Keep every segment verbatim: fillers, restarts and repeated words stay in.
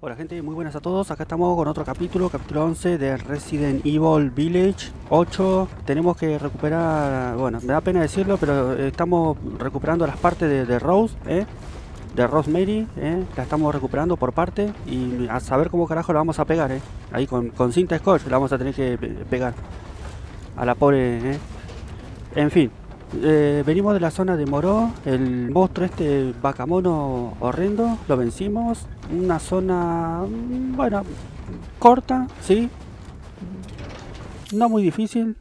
Hola gente, muy buenas a todos, acá estamos con otro capítulo, capítulo once de Resident Evil Village ocho. Tenemos que recuperar, bueno, me da pena decirlo, pero estamos recuperando las partes de, de Rose, ¿eh? de Rosemary, ¿eh? La estamos recuperando por parte y a saber cómo carajo la vamos a pegar, ¿eh? Ahí con, con cinta scotch la vamos a tener que pegar a la pobre, ¿eh? En fin. Eh, venimos de la zona de Moreau, el monstruo este vacamono horrendo, lo vencimos. Una zona, bueno, corta, sí. No muy difícil,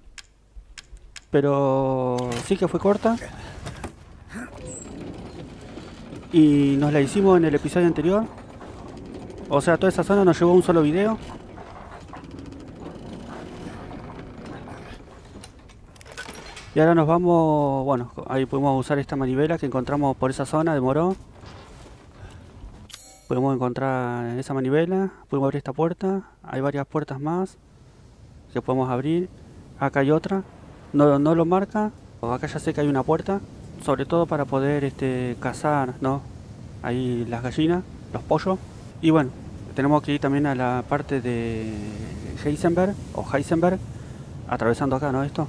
pero sí que fue corta. Y nos la hicimos en el episodio anterior. O sea, toda esa zona nos llevó a un solo video. Y ahora nos vamos, bueno, ahí podemos usar esta manivela que encontramos por esa zona de Moreau. Podemos encontrar esa manivela, podemos abrir esta puerta, hay varias puertas más que podemos abrir. Acá hay otra, no, no lo marca, acá ya sé que hay una puerta, sobre todo para poder este, cazar, ¿no? Ahí las gallinas, los pollos. Y bueno, tenemos que ir también a la parte de Heisenberg, o Heisenberg, atravesando acá, ¿no? Esto.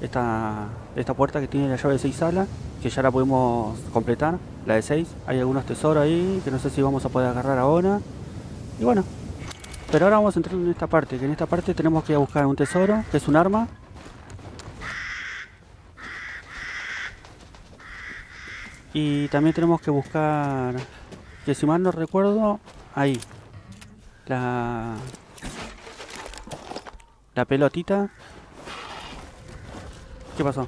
Esta, esta puerta que tiene la llave de seis salas, que ya la podemos completar, la de seis. Hay algunos tesoros ahí que no sé si vamos a poder agarrar ahora. Y bueno, pero ahora vamos a entrar en esta parte, que en esta parte tenemos que buscar un tesoro, que es un arma. Y también tenemos que buscar, que si mal no recuerdo, ahí. La, la pelotita. ¿Qué pasó?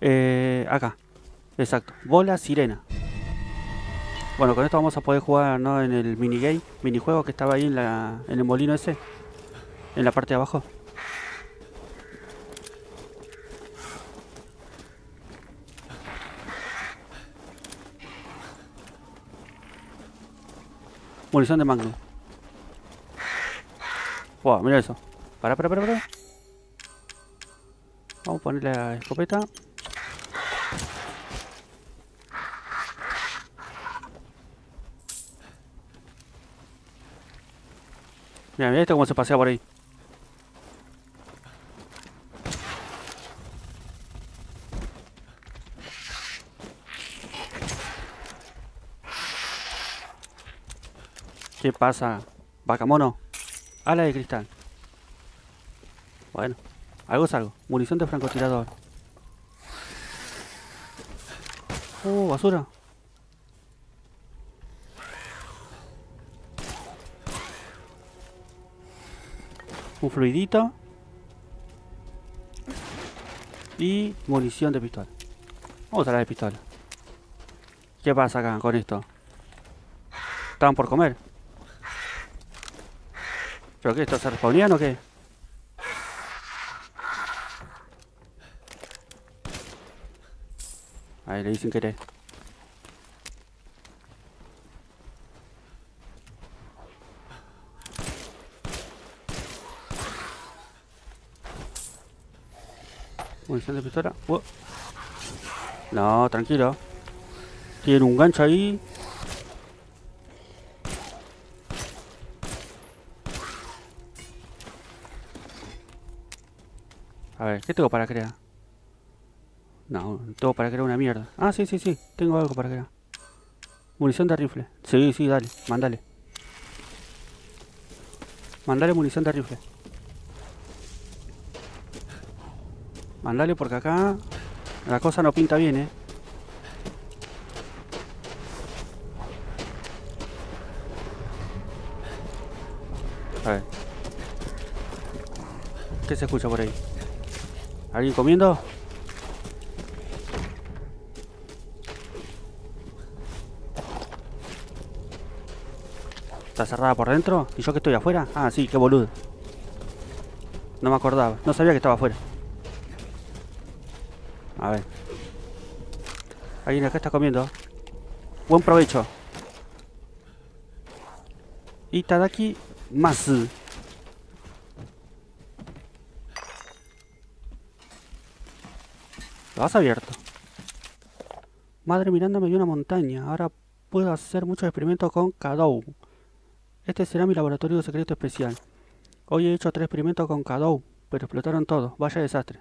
Eh, acá. Exacto. Bola sirena. Bueno, con esto vamos a poder jugar, ¿no? En el minigame, minijuego que estaba ahí en, la, en el molino ese. En la parte de abajo. Munición de Magnum. Wow, mira eso. Pará, pará, pará, pará. Vamos a ponerle la escopeta. Mira, mira esto cómo se pasea por ahí. ¿Qué pasa? Vacamono. Ala de cristal. Bueno. Algo es algo. Munición de francotirador. Oh, basura. Un fluidito. Y munición de pistola. Vamos a la de pistola. ¿Qué pasa acá con esto? Estaban por comer. ¿Pero qué? ¿Esto se respawnían o qué? Ahí le dicen que querer. Munición de pistola. Uh. No, tranquilo. Tiene un gancho ahí. A ver, ¿qué tengo para crear? No, tengo para crear una mierda. Ah, sí, sí, sí, tengo algo para crear. Munición de rifle. Sí, sí, dale, mandale. Mandale munición de rifle. Mandale porque acá la cosa no pinta bien, eh. A ver. ¿Qué se escucha por ahí? ¿Alguien comiendo? ¿Está cerrada por dentro? ¿Y yo que estoy afuera? Ah, sí, qué boludo. No me acordaba, no sabía que estaba afuera. A ver. Alguien acá está comiendo. Buen provecho. Itadaki más. Lo has abierto. Madre Miranda me dio una montaña. Ahora puedo hacer muchos experimentos con Cadou. Este será mi laboratorio secreto especial. Hoy he hecho tres experimentos con Cadou, pero explotaron todos. Vaya desastre.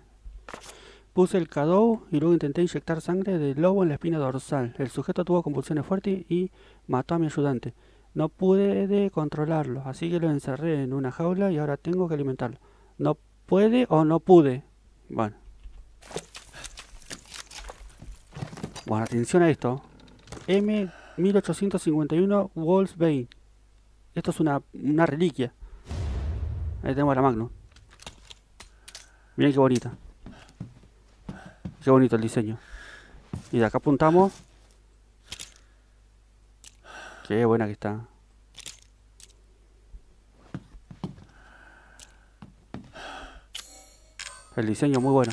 Puse el Cadou y luego intenté inyectar sangre de lobo en la espina dorsal. El sujeto tuvo convulsiones fuertes y mató a mi ayudante. No pude controlarlo, así que lo encerré en una jaula y ahora tengo que alimentarlo. ¿No puede o no pude? Bueno. Bueno, atención a esto. M mil ochocientos cincuenta y uno Wolfsbane. Esto es una, una reliquia. Ahí tenemos la Magnum. Miren qué bonita. Qué bonito el diseño. Y de acá apuntamos. Qué buena que está. El diseño muy bueno.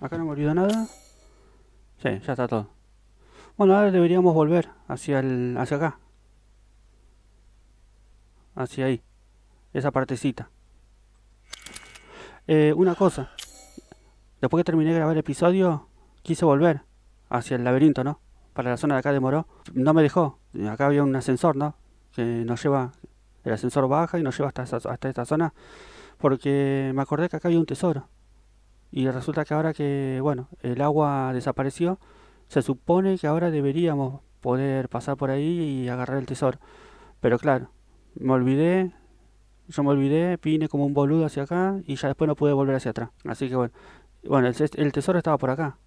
Acá no me olvido nada. Sí, ya está todo. Bueno, ahora deberíamos volver hacia el, hacia acá. Hacia ahí. Esa partecita. Eh, una cosa, después que terminé de grabar el episodio, quise volver hacia el laberinto, ¿no? Para la zona de acá de Moreau. No me dejó. Acá había un ascensor, ¿no? Que nos lleva, el ascensor baja y nos lleva hasta, hasta esta zona. Porque me acordé que acá había un tesoro. Y resulta que ahora que, bueno, el agua desapareció, se supone que ahora deberíamos poder pasar por ahí y agarrar el tesoro. Pero claro, me olvidé. Yo me olvidé, vine como un boludo hacia acá y ya después no pude volver hacia atrás. Así que bueno, bueno el, el tesoro estaba por acá.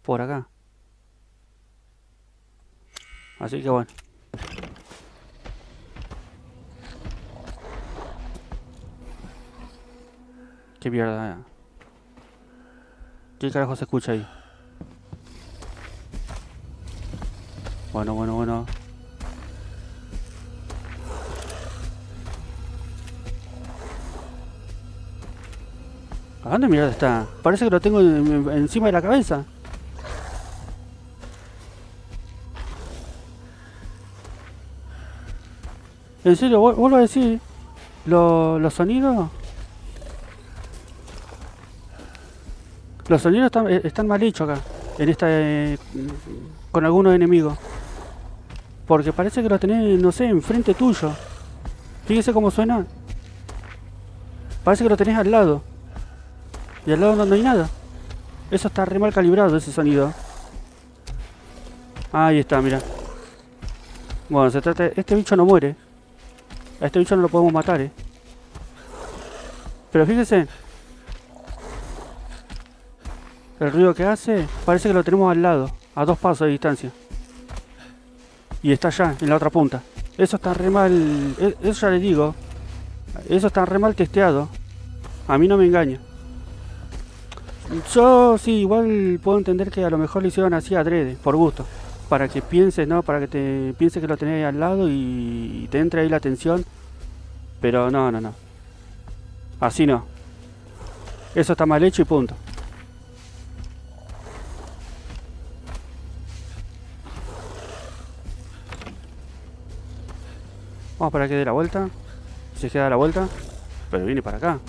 Por acá. Así que bueno. Qué mierda. ¿Qué carajo se escucha ahí? Bueno, bueno, bueno. ¿A dónde mierda está? Parece que lo tengo en, en, encima de la cabeza. En serio, vuelvo a decir, ¿lo, los sonidos... Los sonidos están, están mal hechos acá, en esta, eh, con algunos enemigos. Porque parece que lo tenés, no sé, enfrente tuyo. Fíjese cómo suena. Parece que lo tenés al lado. Y al lado no, no hay nada. Eso está re mal calibrado, ese sonido. Ahí está, mira. Bueno, se trata... Este bicho no muere. A este bicho no lo podemos matar, eh. Pero fíjense. El ruido que hace, parece que lo tenemos al lado. A dos pasos de distancia. Y está allá, en la otra punta. Eso está re mal... Eso ya les digo. Eso está re mal testeado. A mí no me engaña. Yo sí, igual puedo entender que a lo mejor lo hicieron así adrede, por gusto. Para que pienses, ¿no? Para que te pienses que lo tenés ahí al lado y te entre ahí la atención. Pero no, no, no. Así no. Eso está mal hecho y punto. Vamos para que dé la vuelta. Se queda la vuelta. Pero viene para acá.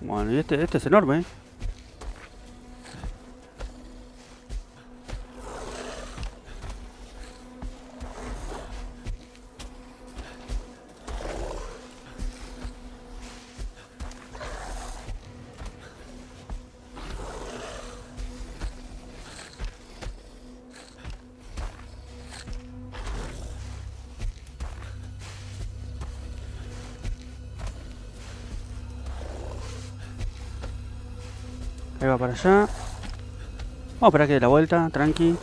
Bueno, y este, este es enorme, ¿eh? Ahí va para allá. Vamos a esperar que dé la vuelta, tranqui.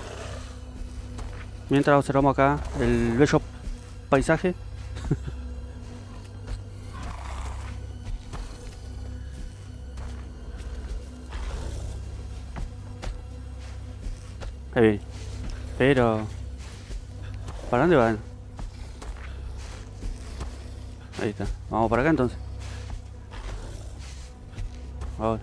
Mientras observamos acá el bello paisaje. Ahí viene. Pero... ¿Para dónde van? Ahí está. Vamos para acá entonces. Ahora.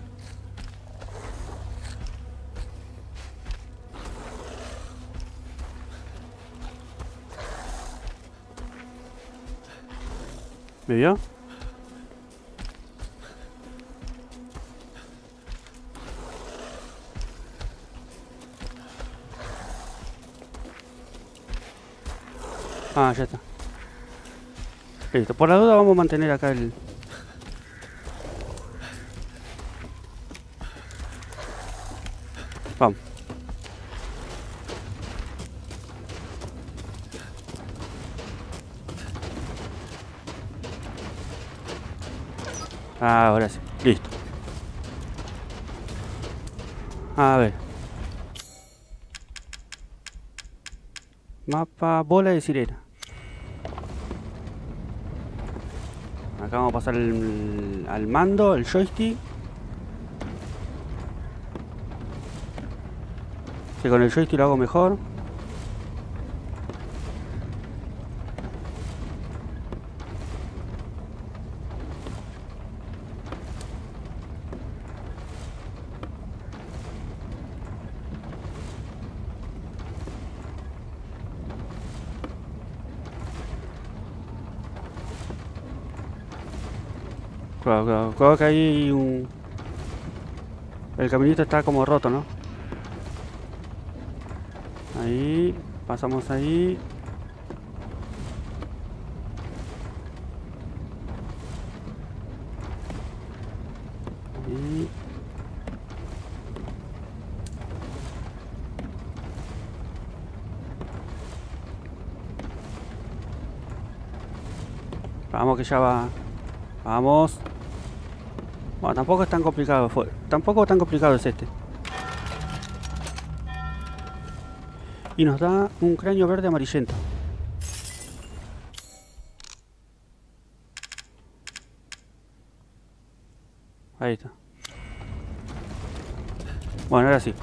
¿Me vio? Ah, ya está. Listo, por la duda vamos a mantener acá el... Vamos. Ahora sí, listo. A ver. Mapa, bola de sirena. Acá vamos a pasar el, al mando, el joystick. Que con el joystick lo hago mejor. Claro, claro, claro que hay un... El caminito está como roto, ¿no? Ahí, pasamos ahí. Ahí. Vamos que ya va. Vamos. Bueno, tampoco es tan complicado, fue. Tampoco tan complicado es este. Y nos da un cráneo verde amarillento. Ahí está. Bueno, ahora sí.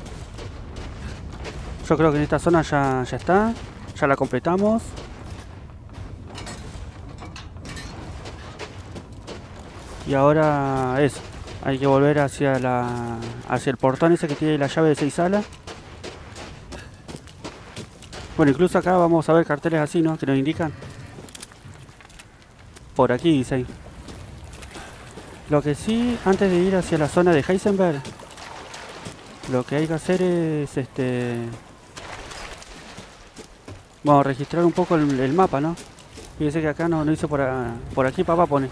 Yo creo que en esta zona ya, ya está. Ya la completamos. Y ahora eso. Hay que volver hacia la hacia el portón ese que tiene la llave de seis alas. Bueno, incluso acá vamos a ver carteles así, ¿no? Que nos indican. Por aquí dice ahí. Lo que sí, antes de ir hacia la zona de Heisenberg, lo que hay que hacer es este... Bueno, registrar un poco el, el mapa, ¿no? Fíjense que acá no, no hizo por, a, por aquí, papá pone.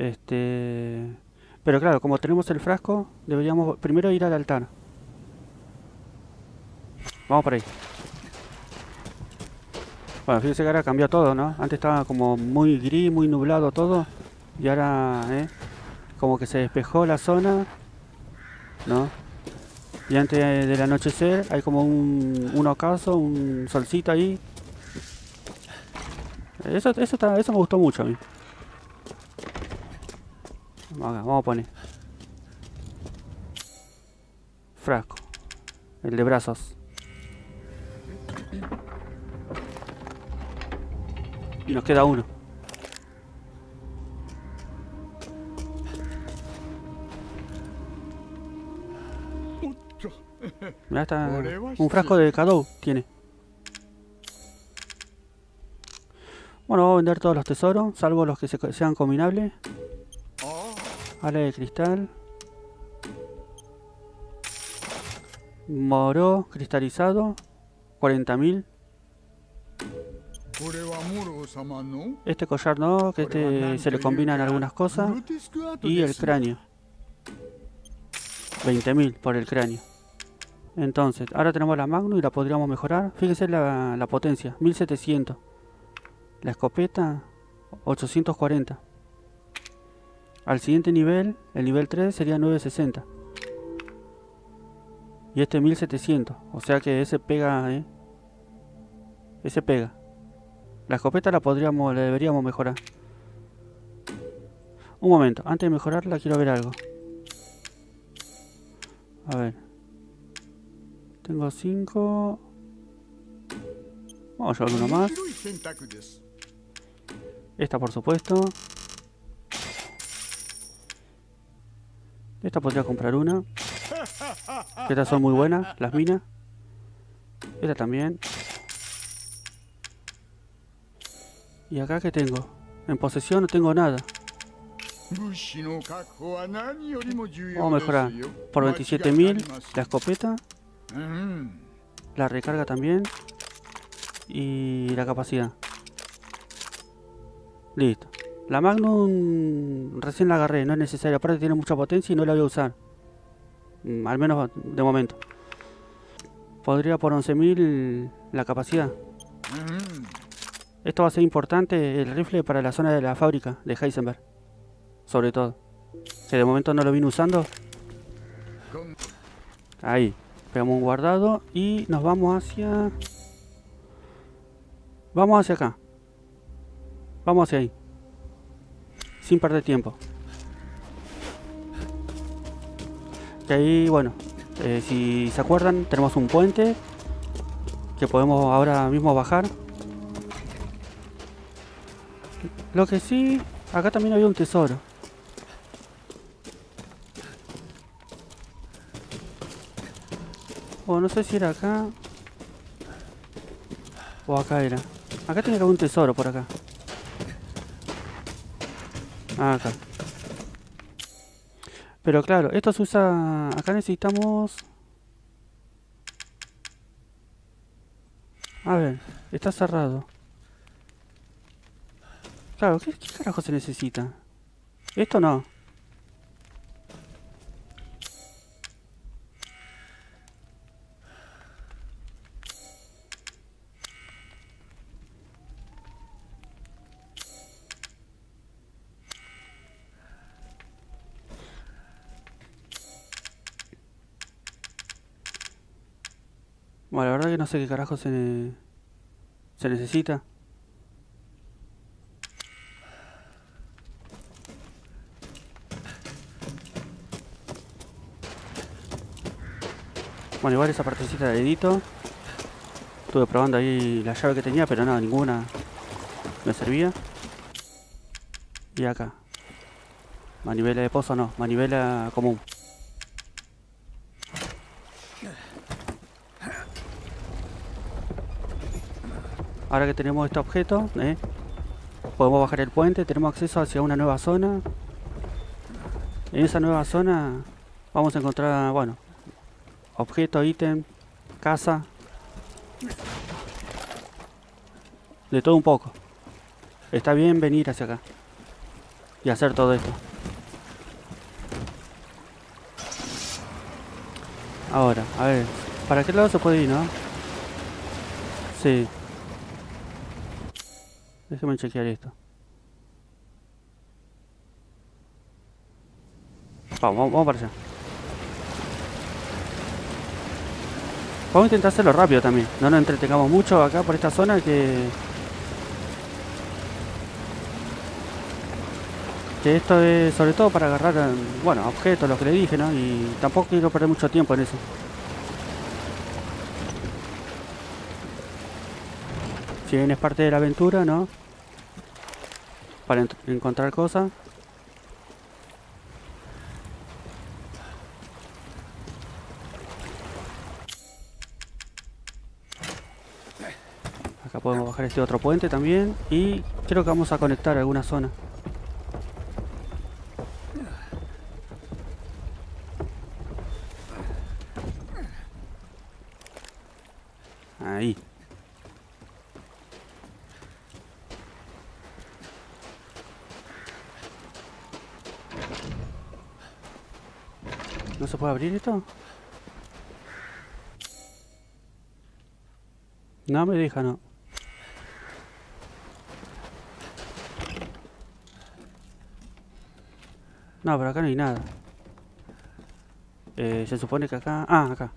Este... Pero claro, como tenemos el frasco, deberíamos primero ir al altar. Vamos por ahí. Bueno, fíjense que ahora cambió todo, ¿no? Antes estaba como muy gris, muy nublado todo. Y ahora, ¿eh? Como que se despejó la zona, ¿no? Y antes del anochecer hay como un, un ocaso, un solcito ahí. Eso, eso, está, eso me gustó mucho a mí. Vamos a poner frasco, el de brazos. Y nos queda uno. Mirá, está un frasco de Cadou tiene. Bueno, vamos a vender todos los tesoros, salvo los que se, sean combinables. Ala de cristal. Moreau cristalizado. cuarenta mil. Este collar no, que este se le combinan algunas cosas. Y el cráneo. veinte mil por el cráneo. Entonces, ahora tenemos la Magnum y la podríamos mejorar. Fíjense la, la potencia, mil setecientos. La escopeta, ochocientos cuarenta. Al siguiente nivel, el nivel tres, sería novecientos sesenta. Y este mil setecientos. O sea que ese pega, ¿eh? Ese pega. La escopeta la podríamos, la deberíamos mejorar. Un momento, antes de mejorarla quiero ver algo. A ver. Tengo cinco. Vamos a llevar uno más. Esta, por supuesto. Esta podría comprar una. Estas son muy buenas, las minas. Esta también. ¿Y acá qué tengo? En posesión no tengo nada. Vamos a mejorar. Por veintisiete mil la escopeta. La recarga también. Y la capacidad. Listo. La Magnum recién la agarré, no es necesaria. Aparte tiene mucha potencia y no la voy a usar. Al menos de momento. Podría por once mil la capacidad. Esto va a ser importante, el rifle, para la zona de la fábrica de Heisenberg. Sobre todo. Que de momento no lo vine usando. Ahí. Pegamos un guardado y nos vamos hacia... Vamos hacia acá. Vamos hacia ahí. Sin perder tiempo. Que ahí, bueno, eh, si se acuerdan, tenemos un puente que podemos ahora mismo bajar. Lo que sí, acá también había un tesoro. O no sé si era acá. O acá era. Acá tiene que haber un tesoro por acá. Ah, acá. Pero claro, esto se usa... Acá necesitamos... A ver, está cerrado. Claro, ¿qué, qué carajo se necesita? Esto no. Bueno, la verdad que no sé qué carajo se, ne... se necesita. Bueno, igual esa partecita de dedito. Estuve probando ahí la llave que tenía, pero no, ninguna me servía. Y acá. Manivela de pozo no, manivela común. Ahora que tenemos este objeto, ¿eh? Podemos bajar el puente, tenemos acceso hacia una nueva zona. En esa nueva zona vamos a encontrar, bueno, objeto, ítem, casa. De todo un poco. Está bien venir hacia acá. Y hacer todo esto. Ahora, a ver, ¿para qué lado se puede ir, no? Sí. Déjame chequear esto. Vamos, vamos para allá. Vamos a intentar hacerlo rápido también. No nos entretengamos mucho acá por esta zona que... Que esto es sobre todo para agarrar, bueno, objetos, lo que le dije, ¿no? Y tampoco quiero perder mucho tiempo en eso. Si bien es parte de la aventura, ¿no? Para encontrar cosas. Acá podemos bajar este otro puente también. Y creo que vamos a conectar alguna zona. Ahí. ¿No se puede abrir esto? No me deja, no. No, pero acá no hay nada. Eh, se supone que acá... Ah, acá.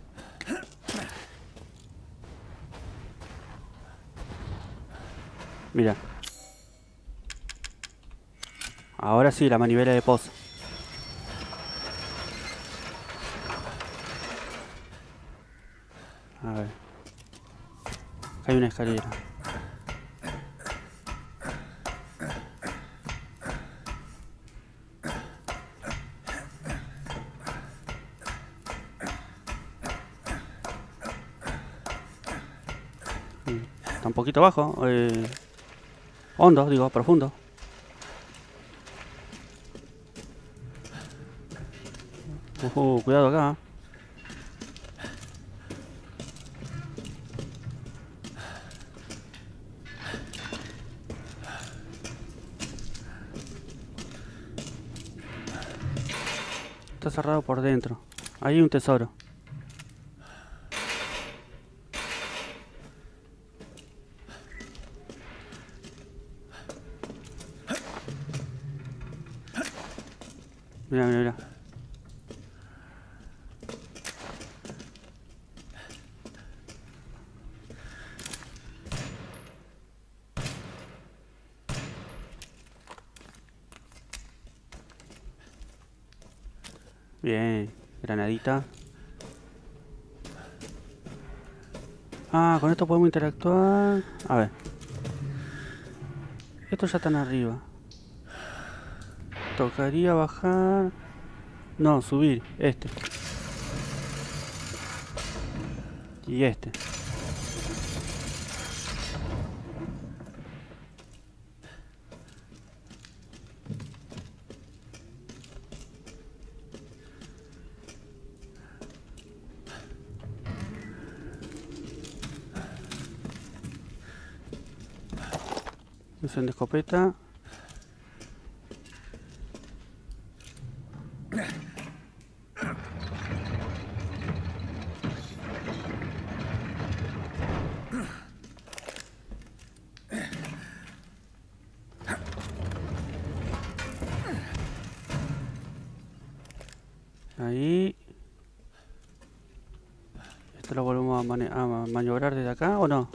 Mira. Ahora sí, la manivela de pozo. A ver. Acá hay una escalera. Está un poquito bajo. Eh, hondo, digo, profundo. Uh, cuidado acá. Está cerrado por dentro. Ahí hay un tesoro. Mira, mira, mira. Bien, granadita. Ah, con esto podemos interactuar. A ver. Estos ya están arriba. Tocaría bajar. No, subir. Este. Y este. Misión de escopeta. Ahí. Esto lo volvemos a, mani- a maniobrar desde acá, ¿o no?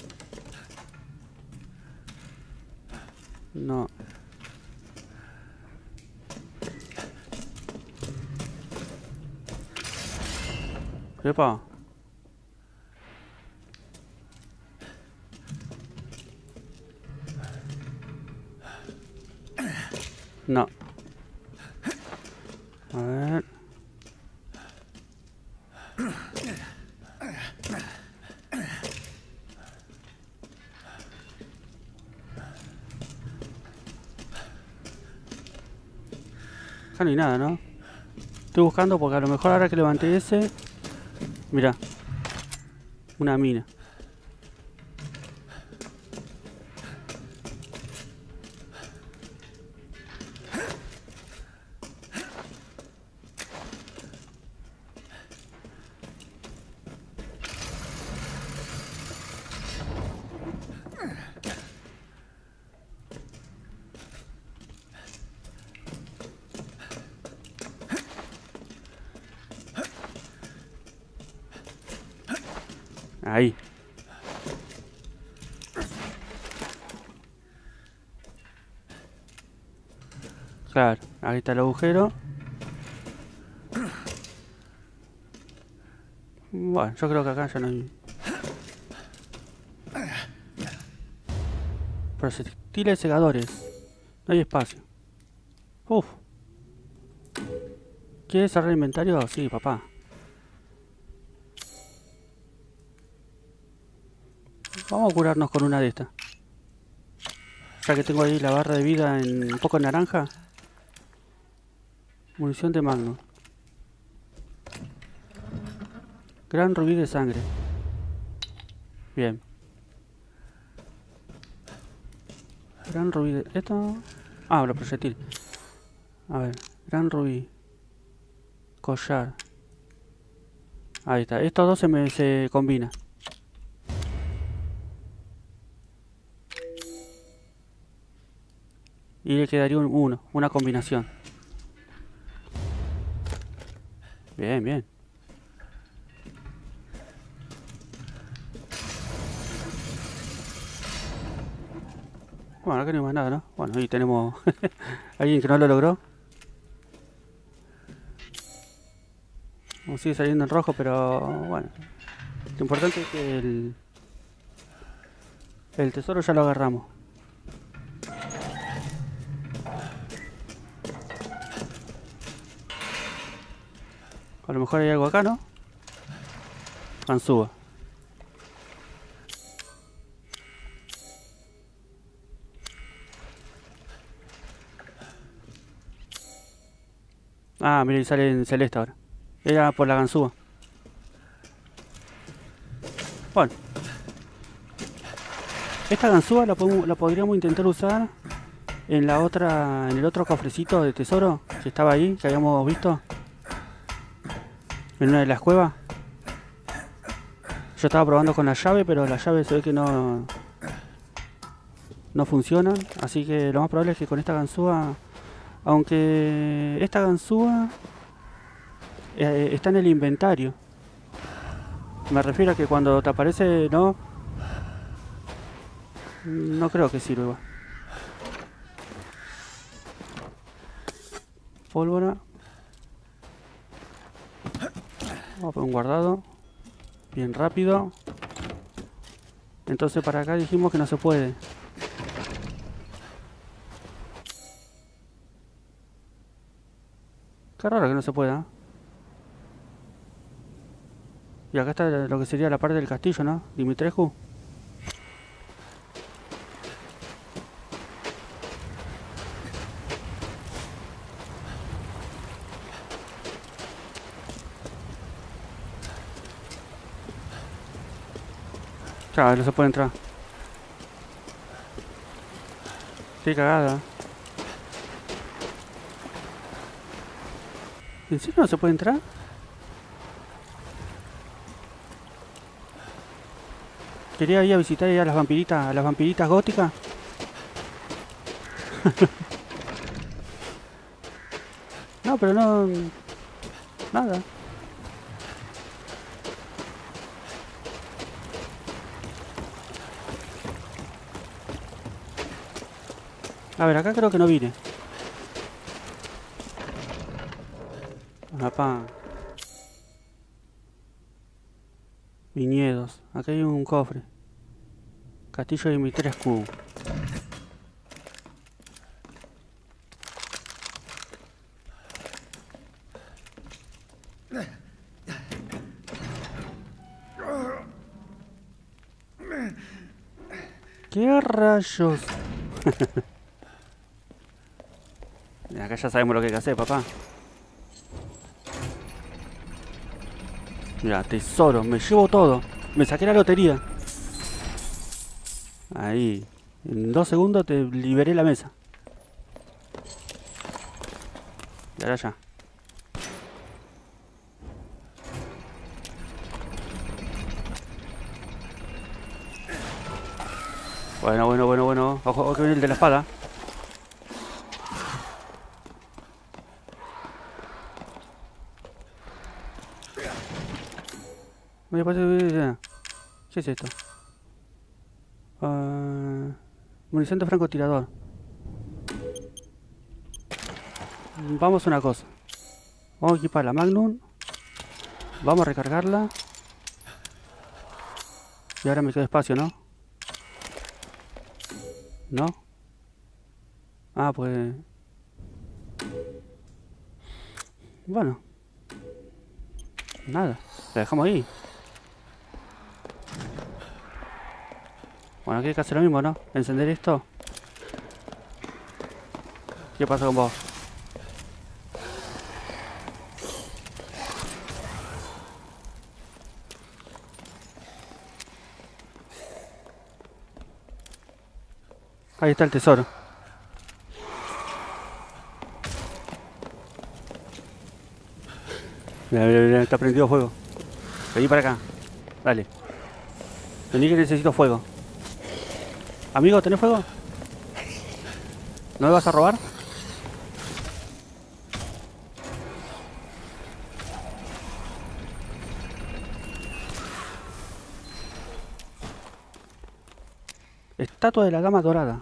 No. Epa. No. A ver. Acá no hay nada, ¿no? Estoy buscando porque a lo mejor ahora que levanté ese... Mirá. Una mina. Ahí. Claro, ahí está el agujero. Bueno, yo creo que acá ya no hay... Proyectiles cegadores. No hay espacio. Uf. ¿Quieres cerrar el inventario? Sí, papá. Vamos a curarnos con una de estas. Ya que tengo ahí la barra de vida en un poco naranja. Munición de Magnum. Gran rubí de sangre. Bien. Gran rubí de... ¿Esto? Ah, los proyectiles. A ver. Gran rubí. Collar. Ahí está. Estos dos se, me, se combinan. Y le quedaría un uno, una combinación. Bien, bien. Bueno, acá no hay más nada, ¿no? Bueno, ahí tenemos alguien que no lo logró. Sigue saliendo en rojo, pero bueno. Lo importante es que el... el tesoro ya lo agarramos. A lo mejor hay algo acá, ¿no? Anzúa. Ah, mira, sale en celeste ahora. Era por la ganzúa. Bueno. Esta ganzúa la, podemos, la podríamos intentar usar en la otra, en el otro cofrecito de tesoro que estaba ahí, que habíamos visto. En una de las cuevas. Yo estaba probando con la llave, pero la llave se ve que no, no funciona. Así que lo más probable es que con esta ganzúa... Aunque esta ganzúa eh, está en el inventario. Me refiero a que cuando te aparece, no... No creo que sirva. Pólvora. Vamos a poner un guardado. Bien rápido. Entonces para acá dijimos que no se puede. Qué raro que no se pueda. Y acá está lo que sería la parte del castillo, ¿no? Dimitrescu. Claro, no se puede entrar. Qué cagada. ¿En serio no se puede entrar? Quería ir a visitar ya a las vampiritas, a las vampiritas góticas. No, pero no... Nada. A ver, acá creo que no vine. Papá. Viñedos. Acá hay un cofre. Castillo de Dimitrescu. ¿Qué rayos? Acá ya sabemos lo que hay que hacer, papá. Mira, tesoro, me llevo todo. Me saqué la lotería. Ahí. En dos segundos te liberé la mesa. Y ahora ya. Bueno, bueno, bueno, bueno. Ojo, ojo que viene el de la espada. ¿Qué es esto? Uh, munición de francotirador. Vamos a una cosa. Vamos a equipar la Magnum. Vamos a recargarla. Y ahora me quedo espacio, ¿no? ¿No? Ah, pues... Bueno. Nada. La dejamos ahí. Bueno, aquí hay que hacer lo mismo, ¿no? Encender esto. ¿Qué pasa con vos? Ahí está el tesoro. Mira, mira, mira, está prendido fuego. Vení para acá. Dale. Vení que necesito fuego. Amigo, ¿tenés fuego? ¿No me vas a robar? Estatua de la Dama Dorada.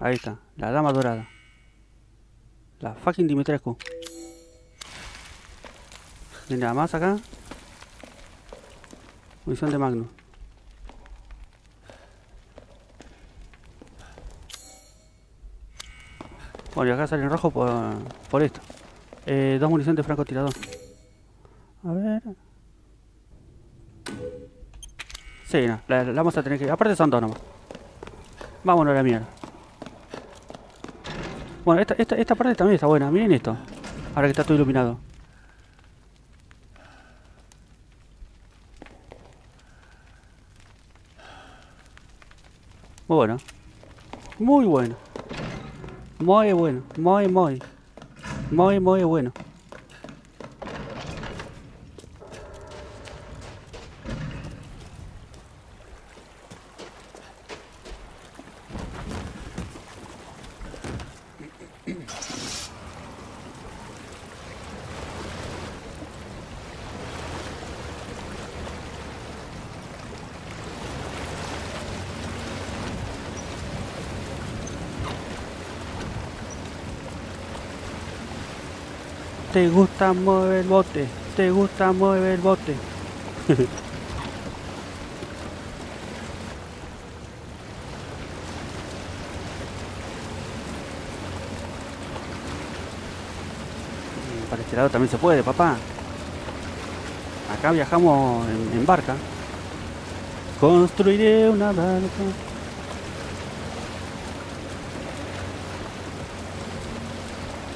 Ahí está, la Dama Dorada. La fucking Dimitrescu. ¿No hay nada más acá? Munición de Magnum. Bueno, y acá sale en rojo por, por esto. Eh, dos municiones de francotirador. A ver... Sí, no, la, la vamos a tener que... Aparte son dos nomás. Vámonos a la mierda. Bueno, esta, esta, esta parte también está buena. Miren esto. Ahora que está todo iluminado. Muy bueno. Muy bueno. Muy bueno. Muy, muy. Muy, muy bueno. Te gusta mover el bote, te gusta mover el bote. Para este lado también se puede, papá. Acá viajamos en, en barca. Construiré una barca.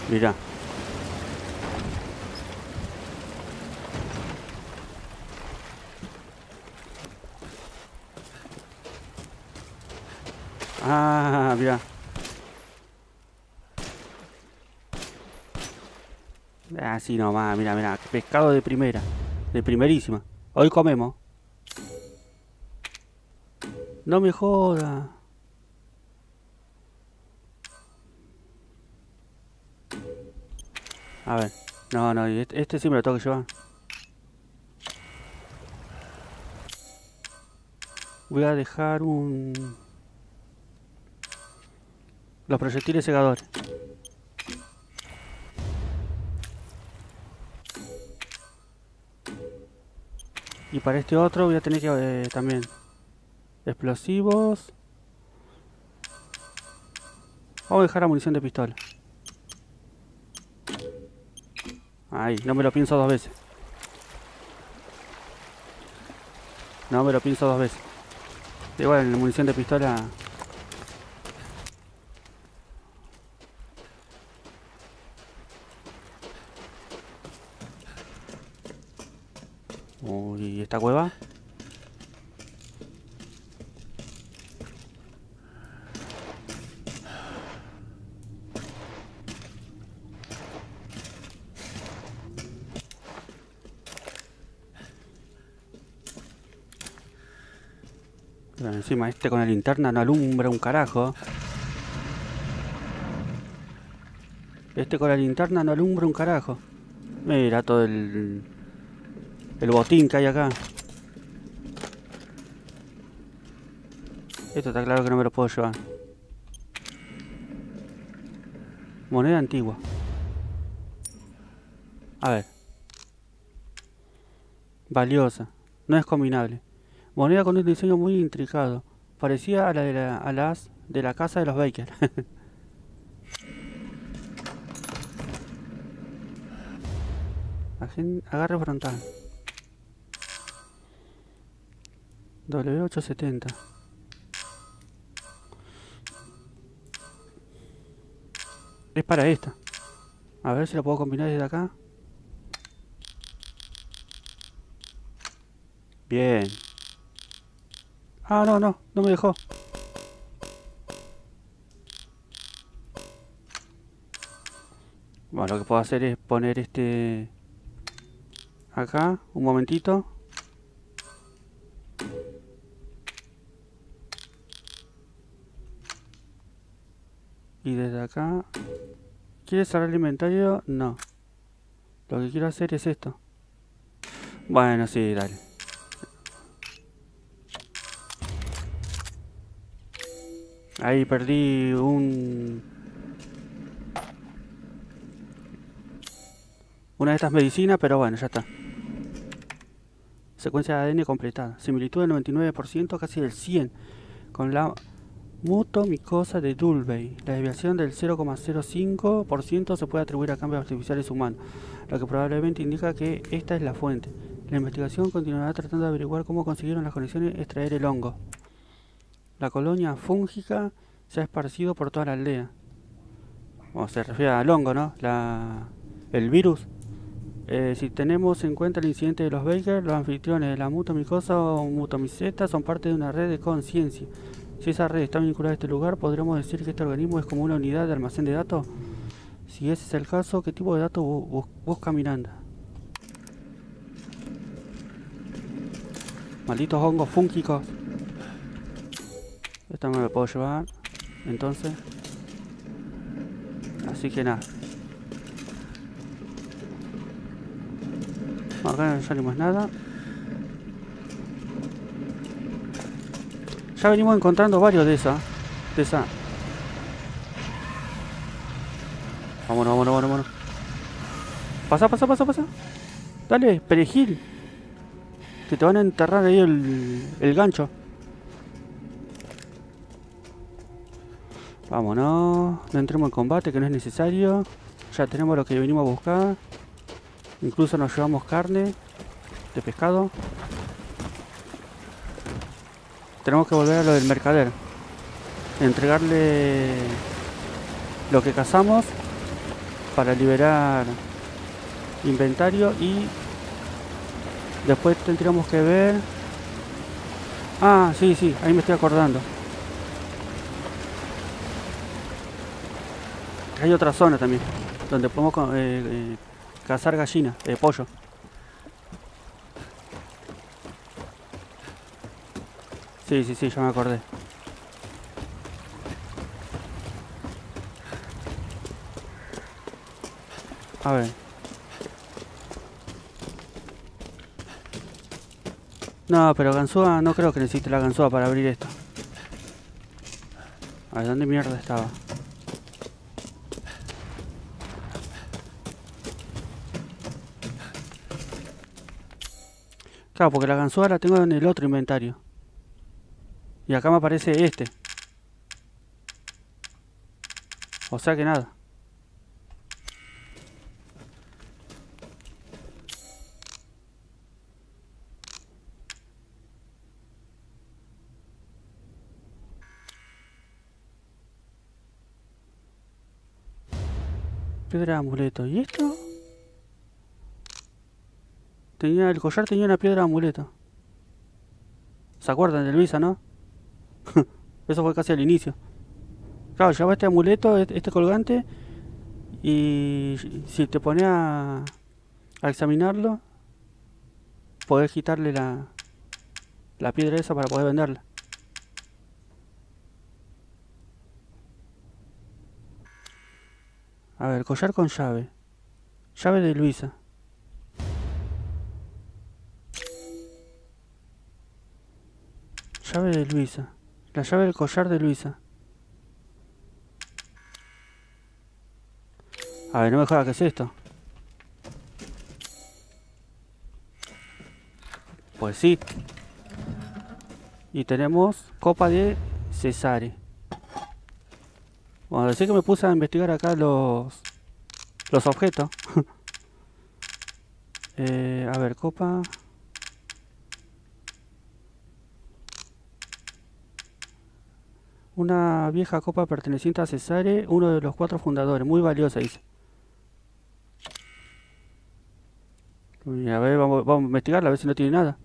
Mirá. Ah, mirá. Así nomás, mirá, mirá. Pescado de primera. De primerísima. Hoy comemos. No me joda. A ver. No, no, este, este sí me lo tengo que llevar. Voy a dejar un... Los proyectiles segadores. Y para este otro voy a tener que eh, también explosivos. Vamos a dejar la munición de pistola. Ahí, no me lo pienso dos veces. No me lo pienso dos veces. Igual, la munición de pistola... Uy, ¿esta cueva? Pero encima este con la linterna no alumbra un carajo. Este con la linterna no alumbra un carajo. Mira todo el... El botín que hay acá. Esto está claro que no me lo puedo llevar. Moneda antigua. A ver. Valiosa. No es combinable. Moneda con un diseño muy intricado. Parecía a, la de la, a las de la casa de los Baker. Agarre frontal. doble u ochocientos setenta. Es para esta. A ver si la puedo combinar desde acá. Bien. Ah, no, no, no me dejó. Bueno, lo que puedo hacer es poner este acá, un momentito. Y desde acá... ¿Quieres cerrar el inventario? No. Lo que quiero hacer es esto. Bueno, sí, dale. Ahí perdí un... Una de estas medicinas, pero bueno, ya está. Secuencia de A D N completada. Similitud del noventa y nueve por ciento, casi del cien por ciento, con la mutomicosa de Dulvey. La desviación del cero coma cero cinco por ciento se puede atribuir a cambios artificiales humanos, lo que probablemente indica que esta es la fuente. La investigación continuará tratando de averiguar cómo consiguieron las conexiones extraer el hongo. La colonia fúngica se ha esparcido por toda la aldea. Bueno, se refiere al hongo, ¿no? La... el virus. Eh, si tenemos en cuenta el incidente de los Baker, los anfitriones de la mutomicosa o mutomiseta son parte de una red de conciencia. Si esa red está vinculada a este lugar, podremos decir que este organismo es como una unidad de almacén de datos. Si ese es el caso, ¿qué tipo de datos bu bu busca Miranda? Malditos hongos fúngicos. Esta me la puedo llevar, entonces. Así que nada. Acá no salimos nada. Ya venimos encontrando varios de esa. De esa. Vámonos, vámonos, vámonos. Pasa, pasa, pasa, pasa. Dale, perejil. Que te van a enterrar ahí el, el gancho. Vámonos. No entremos en combate, que no es necesario. Ya tenemos lo que venimos a buscar. Incluso nos llevamos carne de pescado. Tenemos que volver a lo del mercader. Entregarle lo que cazamos para liberar inventario y después tendríamos que ver... Ah, sí, sí, ahí me estoy acordando. Hay otra zona también donde podemos... Eh, eh, cazar gallina, eh, pollo. Sí, sí, sí, ya me acordé. A ver. No, pero ganzúa, no creo que necesite la ganzúa para abrir esto. A ver, ¿dónde mierda estaba? Claro, porque la ganzúa la tengo en el otro inventario. Y acá me aparece este. O sea que nada. Piedra de amuleto. ¿Y esto? Tenía, el collar tenía una piedra de amuleto. ¿Se acuerdan de Luisa, no? Eso fue casi al inicio. Claro, lleva este amuleto, este colgante. Y si te pones a, a examinarlo, podés quitarle la, la piedra esa para poder venderla. A ver, collar con llave. Llave de Luisa. Llave de Luisa. La llave del collar de Luisa. A ver, no me jodas, ¿qué es esto? Pues sí. Y tenemos copa de Cesare. Bueno, decir que me puse a investigar acá los... los objetos. eh, a ver, copa... Una vieja copa perteneciente a Cesare, uno de los cuatro fundadores. Muy valiosa, dice. Y a ver, vamos, vamos a investigarla, a ver si no tiene nada.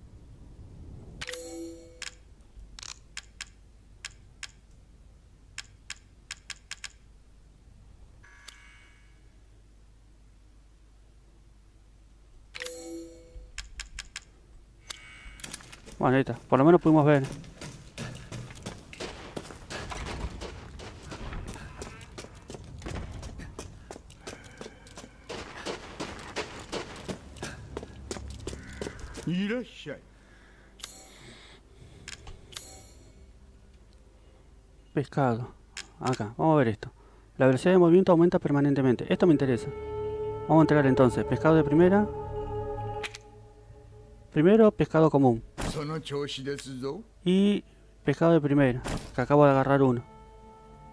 Bueno, ahí está. Por lo menos pudimos ver. Pescado. Acá, vamos a ver esto. La velocidad de movimiento aumenta permanentemente. Esto me interesa. Vamos a entregar entonces pescado de primera. Primero, pescado común. Y pescado de primera, que acabo de agarrar uno.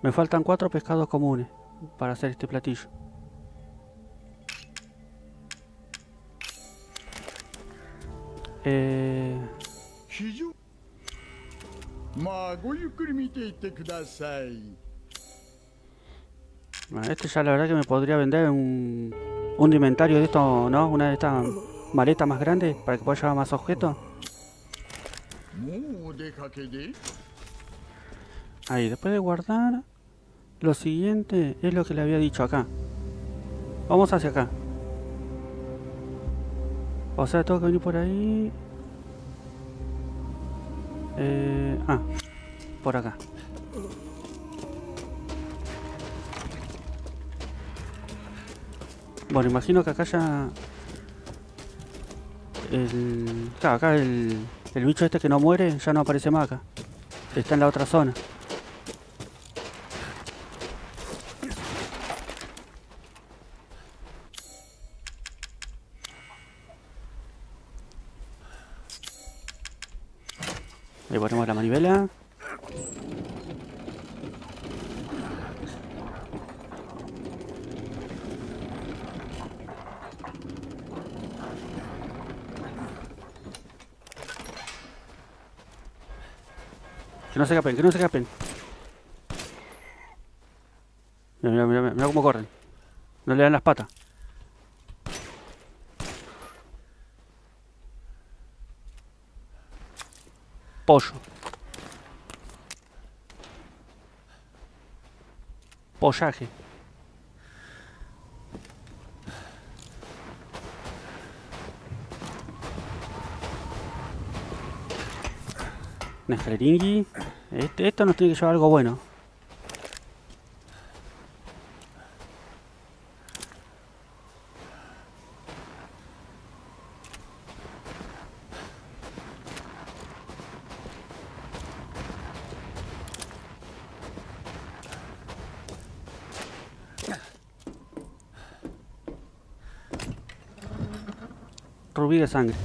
Me faltan cuatro pescados comunes para hacer este platillo. Eh... Bueno, este ya la verdad que me podría vender un, un inventario de esto, ¿no? Una de estas maletas más grandes para que pueda llevar más objetos. Ahí, después de guardar, lo siguiente es lo que le había dicho acá. Vamos hacia acá. O sea, tengo que venir por ahí. Eh, ah, por acá. Bueno, imagino que acá ya... El... Claro, acá el... El bicho este que no muere ya no aparece más acá. Está en la otra zona. Ahí ponemos la manivela. Que no se escapen, que no se escapen. Mira, mira, mira, mira cómo corren. No le dan las patas. Pollo. Pollaje. Neferingi. Este, esto nos tiene que llevar algo bueno. Rubí de sangre.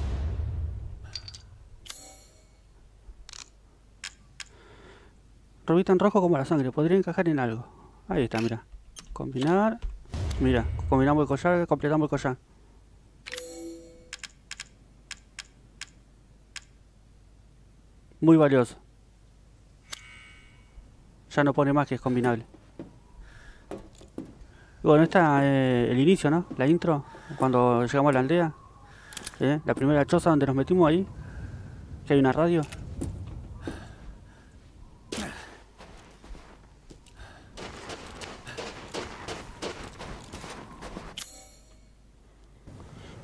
Rubí tan rojo como la sangre, podría encajar en algo. Ahí está, mira. Combinar. Mira, combinamos el collar, completamos el collar. Muy valioso. Ya no pone más que es combinable. Y bueno, está eh, el inicio, ¿no? La intro, cuando llegamos a la aldea. ¿Eh? La primera choza donde nos metimos ahí, que hay una radio.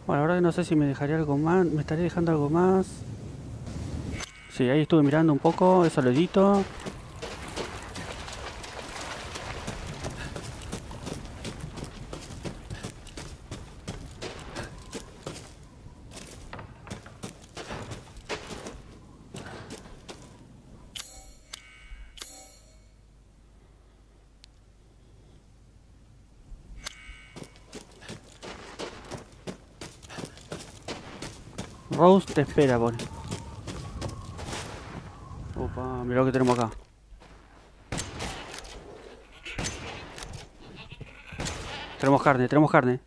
Bueno, la verdad que no sé si me dejaría algo más, me estaré dejando algo más. Sí, ahí estuve mirando un poco, eso lo edito. Rose te espera, pone. Opa, mirá lo que tenemos acá. Tenemos carne, tenemos carne.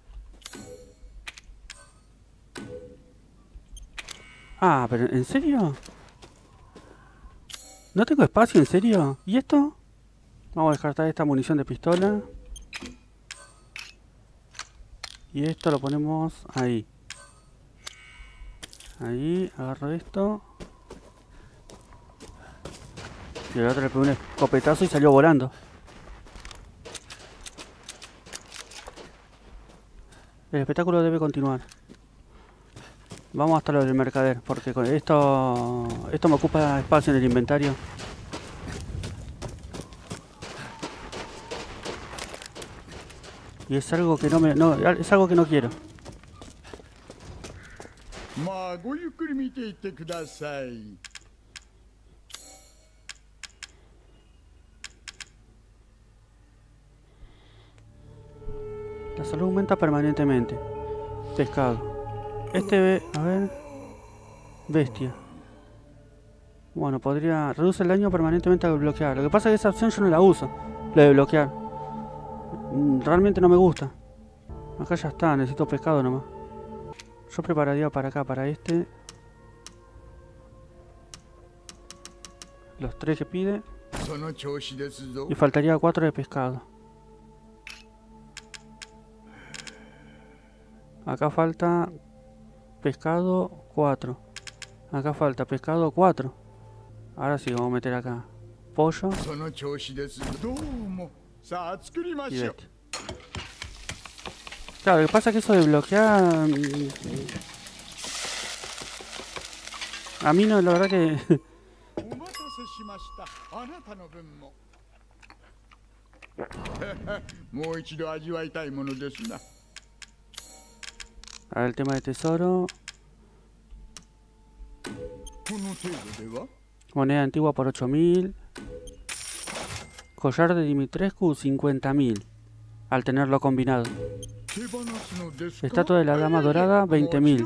Ah, pero ¿en serio? No tengo espacio, ¿en serio? ¿Y esto? Vamos a descartar esta munición de pistola. Y esto lo ponemos ahí. Ahí, agarro esto. Y el otro le pegó un escopetazo y salió volando. El espectáculo debe continuar. Vamos hasta lo del mercader, porque con esto, esto me ocupa espacio en el inventario. Y es algo que no me... No, es algo que no quiero. La salud aumenta permanentemente. Pescado. Este, a ver. Bestia. Bueno, podría... Reduce el daño permanentemente al bloquear. Lo que pasa es que esa opción yo no la uso. La de bloquear. Realmente no me gusta. Acá ya está, necesito pescado nomás. Yo prepararía para acá, para este. Los tres que pide. Y faltaría cuatro de pescado. Acá falta... Pescado cuatro. Acá falta pescado cuatro. Ahora sí, vamos a meter acá. Pollo. Y este. Claro, lo que pasa es que eso de bloquear... A mí no, la verdad que... A ver, el tema de tesoro. Moneda antigua por ocho mil. Collar de Dimitrescu, cincuenta mil. Al tenerlo combinado. Estatua de la Dama Dorada, veinte mil.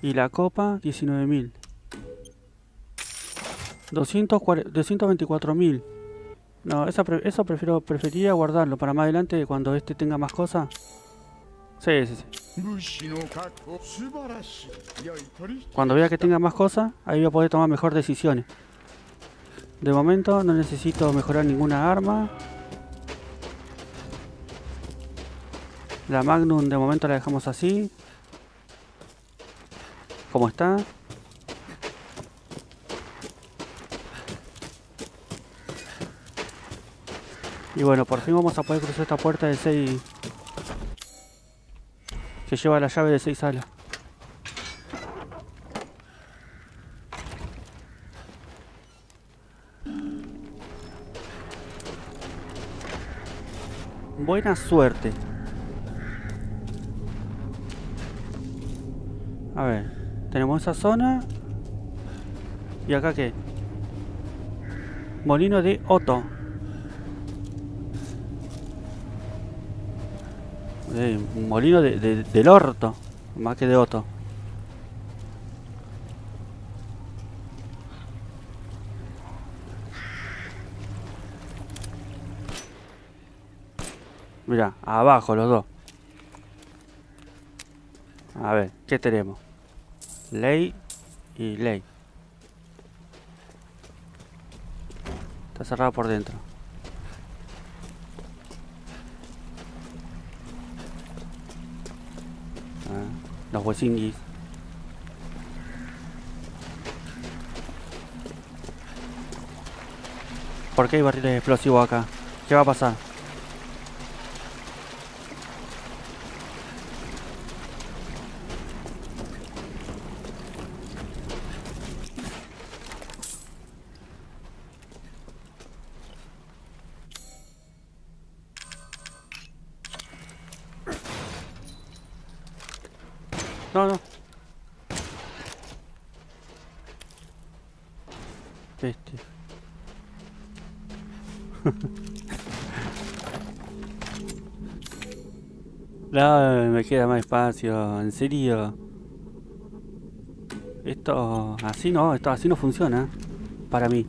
Y la copa, diecinueve mil. doscientos veinticuatro mil. No, esa pre eso prefiero, preferiría guardarlo para más adelante cuando este tenga más cosas. Sí, sí, sí. Cuando vea que tenga más cosas, ahí voy a poder tomar mejores decisiones. De momento no necesito mejorar ninguna arma. La Magnum de momento la dejamos así. Como está. Y bueno, por fin vamos a poder cruzar esta puerta de seis... Que lleva la llave de seis salas. Buena suerte. A ver, tenemos esa zona. ¿Y acá qué? Molino de Otto. Eh, molino de, de, del orto, más que de Otto. Mirá, abajo los dos. A ver, ¿qué tenemos? Ley y ley. Está cerrado por dentro. Los huesinguis. ¿Por qué hay barriles explosivos acá? ¿Qué va a pasar? No, no. Este. No, me queda más espacio. En serio. Esto así no, esto así no funciona. Para mí.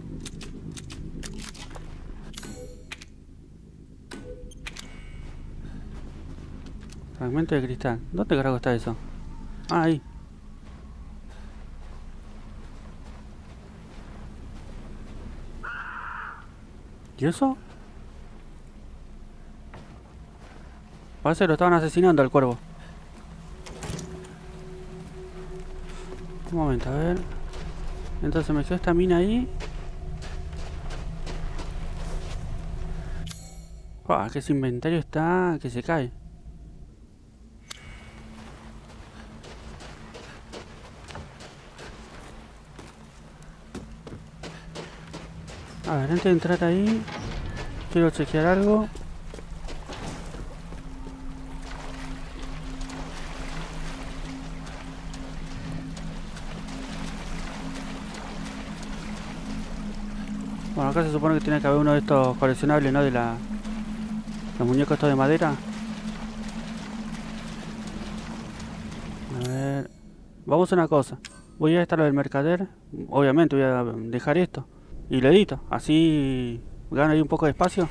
Fragmento de cristal. ¿Dónde carajo está eso? Ah, ahí. ¿Y eso? Parece que lo estaban asesinando al cuervo. Un momento, a ver. Entonces me quedó esta mina ahí. Uah, que ese inventario está... que se cae. A ver, antes de entrar ahí, quiero chequear algo. Bueno, acá se supone que tiene que haber uno de estos coleccionables, ¿no? De la... los muñecos estos de madera. A ver... Vamos a una cosa. Voy a estar al mercader. Obviamente voy a dejar esto. Y lo edito. Así gano ahí un poco de espacio.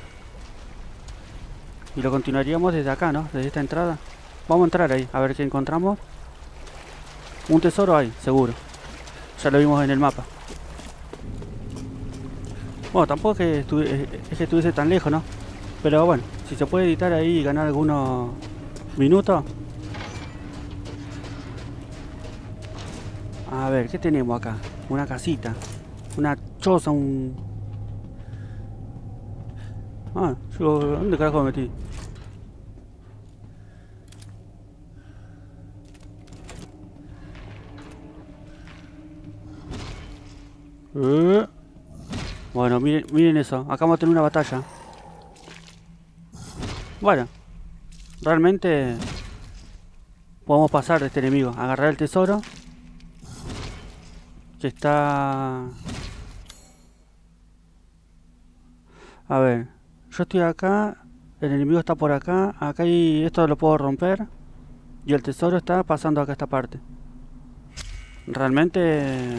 Y lo continuaríamos desde acá, ¿no? Desde esta entrada. Vamos a entrar ahí. A ver qué encontramos. Un tesoro ahí, seguro. Ya lo vimos en el mapa. Bueno, tampoco es que, estu es que estuviese tan lejos, ¿no? Pero bueno, si se puede editar ahí y ganar algunos minutos. A ver, ¿qué tenemos acá? Una casita. Una choza, un... Ah, yo... ¿Dónde carajo me metí? Eh... Bueno, miren, miren eso. Acá vamos a tener una batalla. Bueno. Realmente... Podemos pasar de este enemigo. Agarrar el tesoro. Que está... A ver. Yo estoy acá. El enemigo está por acá. Acá y esto lo puedo romper. Y el tesoro está pasando acá a esta parte. Realmente...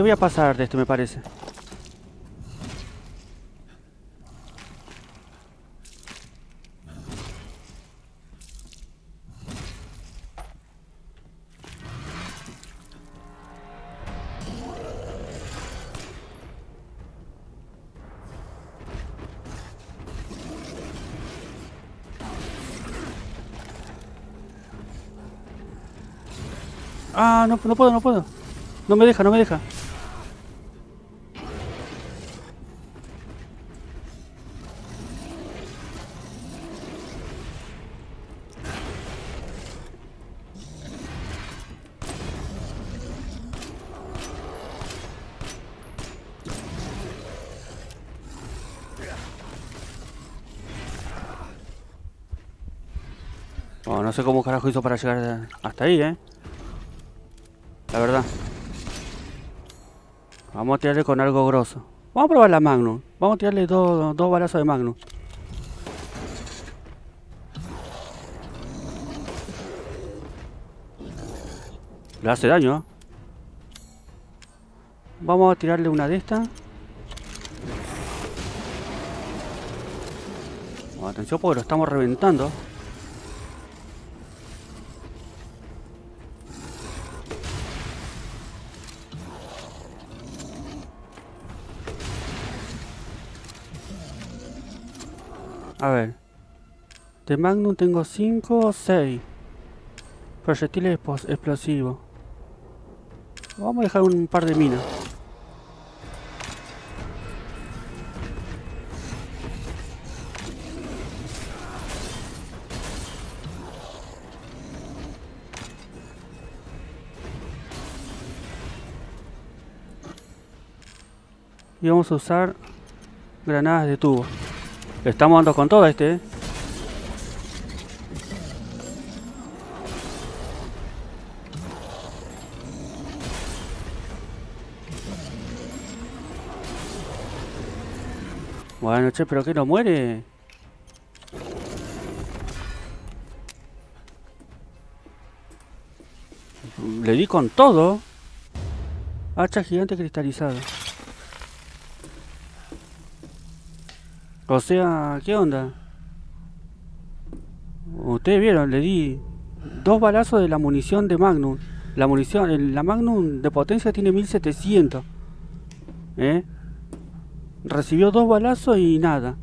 Voy a pasar de esto, me parece. Ah, no, no puedo, no puedo. No me deja, no me deja. Bueno, no sé cómo carajo hizo para llegar hasta ahí, eh. La verdad. Vamos a tirarle con algo grosso. Vamos a probar la Magnum. Vamos a tirarle dos, dos balazos de Magnum. Le hace daño, ¿eh? Vamos a tirarle una de estas. Bueno, atención porque lo estamos reventando. A ver, de Magnum tengo cinco o seis proyectiles explosivos. Vamos a dejar un par de minas. Y vamos a usar granadas de tubo. Estamos dando con todo este, ¿eh? Bueno, che, pero que no muere. Le di con todo. Hacha gigante cristalizada. O sea, ¿qué onda? Ustedes vieron, le di dos balazos de la munición de Magnum. La munición, la Magnum de potencia tiene mil setecientos. ¿Eh? Recibió dos balazos y nada.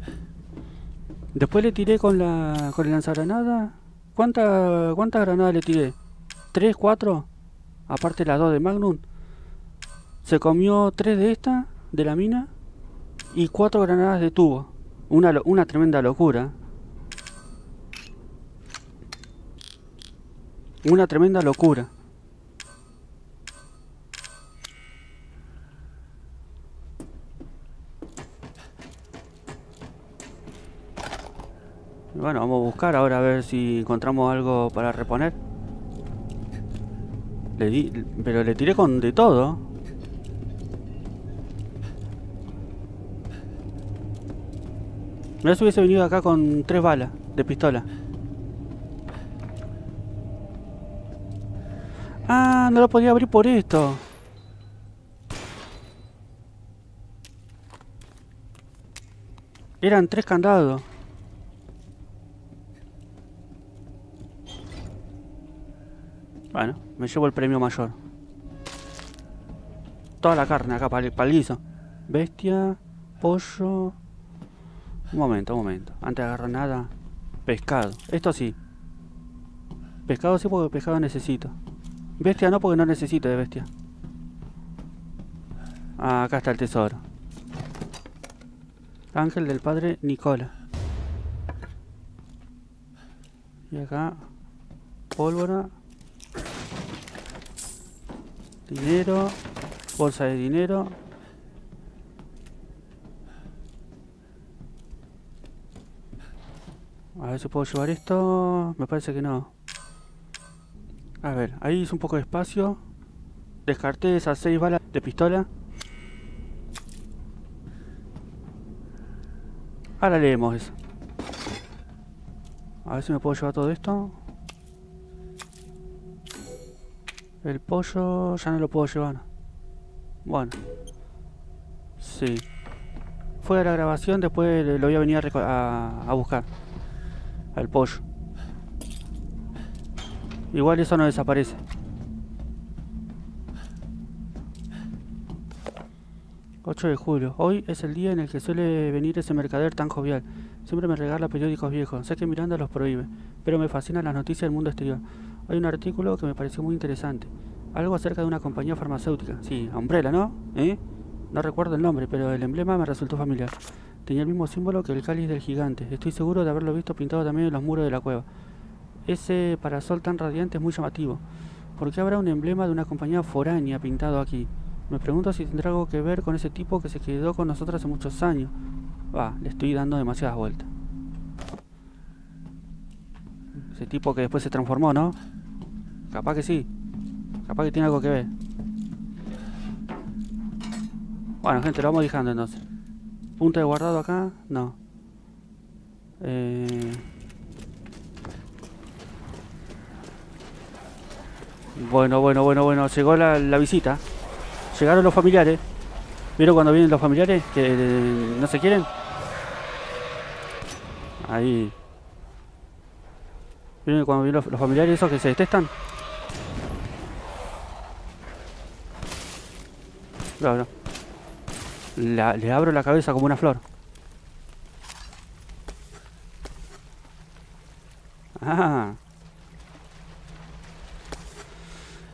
Después le tiré con la con el lanzagranada. ¿Cuánta, cuántas granadas le tiré? ¿Tres, cuatro? Aparte las dos de Magnum. Se comió tres de esta, de la mina. Y cuatro granadas de tubo. Una, una tremenda locura. Una tremenda locura. Bueno, vamos a buscar ahora a ver si encontramos algo para reponer. Le di, pero le tiré con de todo. No se hubiese venido acá con tres balas de pistola. Ah, no lo podía abrir por esto. Eran tres candados. Bueno, me llevo el premio mayor. Toda la carne acá, para el guiso. Bestia, pollo... Un momento, un momento. Antes de agarrar nada... Pescado. Esto sí. Pescado sí, porque pescado necesito. Bestia no, porque no necesito de bestia. Ah, acá está el tesoro. Ángel del padre Nicola. Y acá... Pólvora... Dinero... Bolsa de dinero. A ver si puedo llevar esto. Me parece que no. A ver, ahí hice un poco de espacio. Descarté esas seis balas de pistola. Ahora leemos eso. A ver si me puedo llevar todo esto. El pollo ya no lo puedo llevar. Bueno, sí. Fue a la grabación, después lo voy a venir a, a, a buscar. Al pollo. Igual eso no desaparece. ocho de julio. Hoy es el día en el que suele venir ese mercader tan jovial. Siempre me regala periódicos viejos. Sé que Miranda los prohíbe, pero me fascinan las noticias del mundo exterior. Hay un artículo que me pareció muy interesante. Algo acerca de una compañía farmacéutica. Sí, Umbrella, ¿no? ¿Eh? No recuerdo el nombre, pero el emblema me resultó familiar. Tenía el mismo símbolo que el cáliz del gigante. Estoy seguro de haberlo visto pintado también en los muros de la cueva. Ese parasol tan radiante es muy llamativo. ¿Por qué habrá un emblema de una compañía foránea pintado aquí? Me pregunto si tendrá algo que ver con ese tipo que se quedó con nosotros hace muchos años. Va, le estoy dando demasiadas vueltas. Ese tipo que después se transformó, ¿no? Capaz que sí. Capaz que tiene algo que ver. Bueno, gente, lo vamos dejando entonces. Punto de guardado acá. No. Eh... Bueno, bueno, bueno, bueno. Llegó la, la visita. Llegaron los familiares. ¿Vieron cuando vienen los familiares? Que eh, no se quieren. Ahí. ¿Vieron cuando vienen los, los familiares esos que se detestan? Claro. La, le abro la cabeza como una flor. Ah.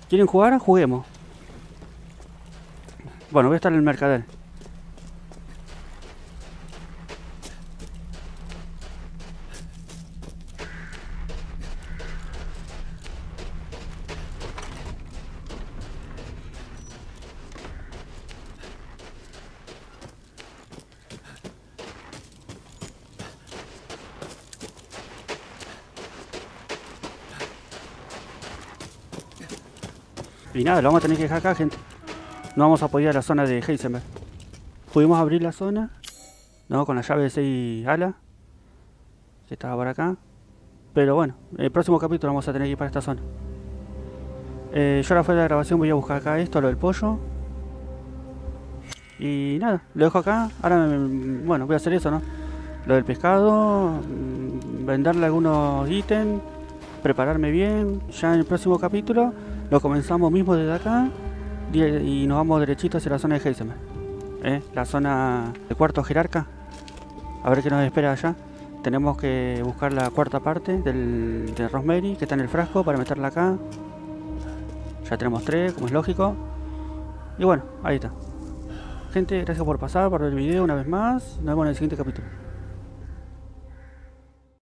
¿Quieren jugar? Juguemos. Bueno, voy a estar en el mercader. Y nada, lo vamos a tener que dejar acá, gente. No vamos a apoyar la zona de Heisenberg. Pudimos abrir la zona, ¿no? Con la llave de seis alas que estaba por acá. Pero bueno, el próximo capítulo vamos a tener que ir para esta zona. eh, Yo ahora fuera de la grabación voy a buscar acá esto, lo del pollo. Y nada, lo dejo acá. Ahora, bueno, voy a hacer eso, ¿no? Lo del pescado. Venderle algunos ítems. Prepararme bien. Ya en el próximo capítulo lo comenzamos mismo desde acá y nos vamos derechito hacia la zona de Heisenberg. ¿Eh? La zona de cuarto jerarca. A ver qué nos espera allá. Tenemos que buscar la cuarta parte del, de Rosemary, que está en el frasco, para meterla acá. Ya tenemos tres, como es lógico. Y bueno, ahí está. Gente, gracias por pasar, por ver el video una vez más. Nos vemos en el siguiente capítulo.